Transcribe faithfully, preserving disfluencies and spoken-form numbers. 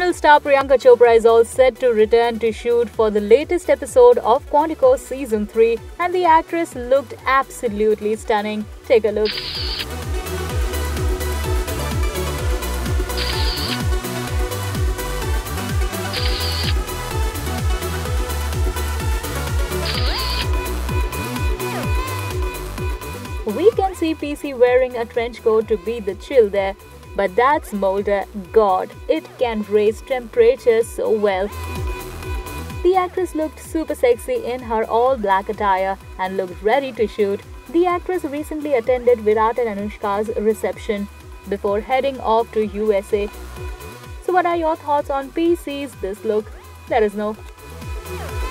International star Priyanka Chopra is all set to return to shoot for the latest episode of Quantico Season three, and the actress looked absolutely stunning. Take a look. We can see P C wearing a trench coat to beat the chill there. But that's Mulder. God, it can raise temperatures so well. The actress looked super sexy in her all-black attire and looked ready to shoot. The actress recently attended Virat and Anushka's reception before heading off to U S A. So what are your thoughts on P C's this look? Let us know.